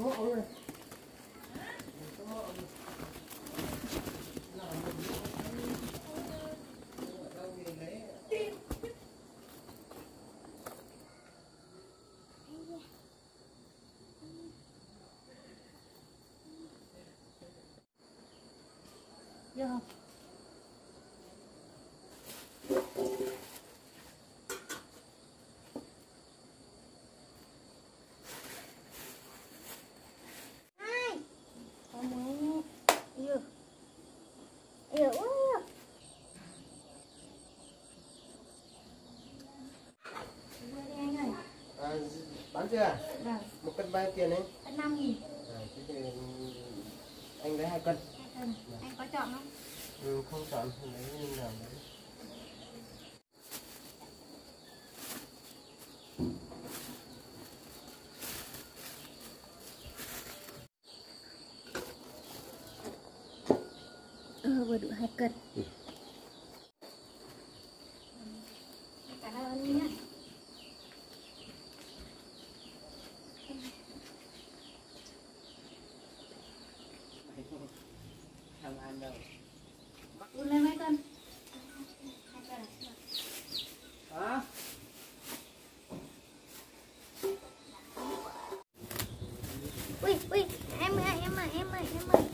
Yeah. Bán chưa? Vâng. Một cân bao nhiêu tiền đấy? Cân 5.000. Thế thì anh lấy 2 cân. 2 cân. Dạ. Anh có chọn không? Ừ, không chọn, thì lấy như nào đấy. Vừa đủ 2 cân. Ừ. Cảm ơn anh nhé. Không ăn đâu. Uống lên mấy cân? 2 cân hả? Ui, em ơi 2 cân.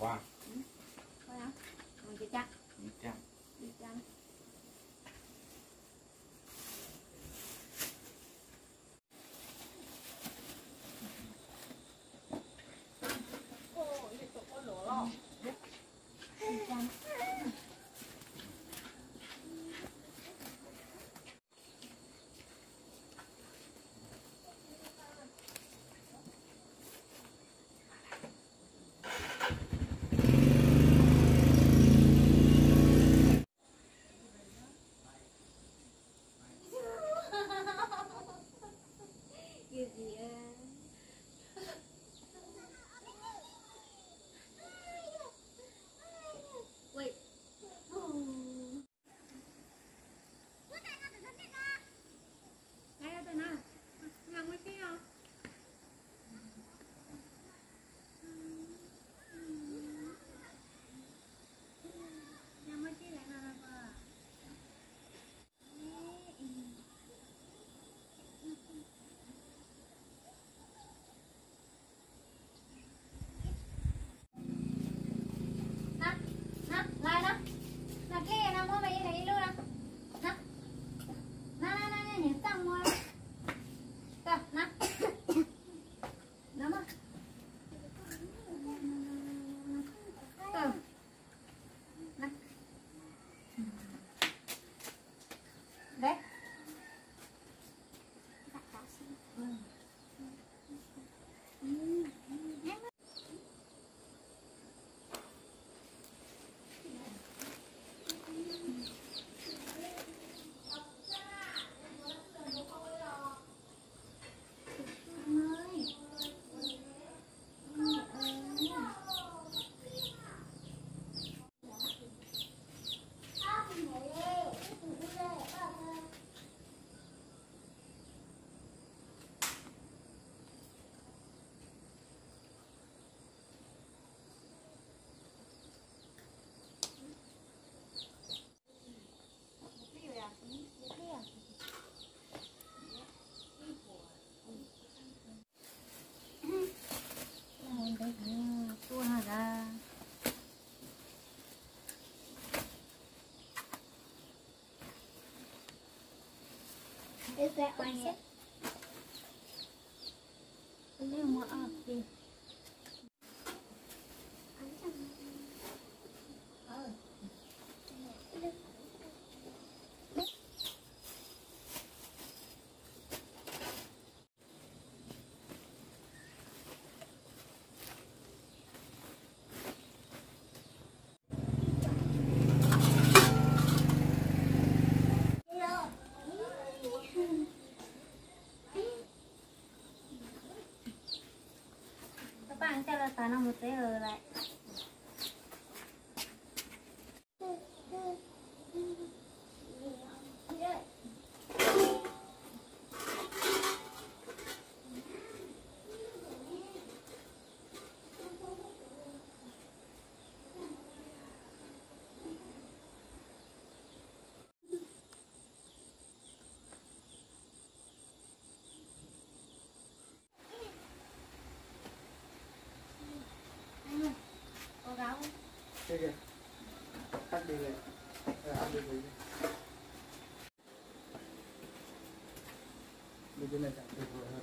Yeah. Wow. Chắc Is that on it? A little more off there. Tanam một tí rồi lại. Đây kìa, cắt đi này, ăn đi này. Mình cái này chẳng được rồi.